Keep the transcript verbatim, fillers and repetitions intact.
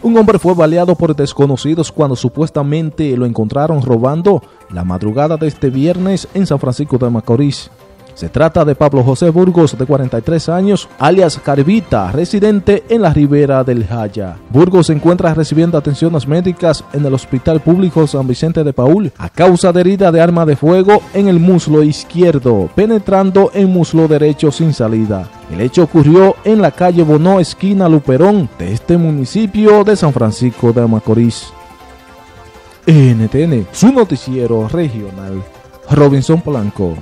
Un hombre fue baleado por desconocidos cuando supuestamente lo encontraron robando la madrugada de este viernes en San Francisco de Macorís. Se trata de Pablo José Burgos, de cuarenta y tres años, alias Carvita, residente en la Ribera del Jaya. Burgos se encuentra recibiendo atenciones médicas en el Hospital Público San Vicente de Paúl a causa de herida de arma de fuego en el muslo izquierdo, penetrando en muslo derecho sin salida. El hecho ocurrió en la calle Bonó, esquina Luperón, de este municipio de San Francisco de Macorís. N T N, su noticiero regional, Robinson Polanco.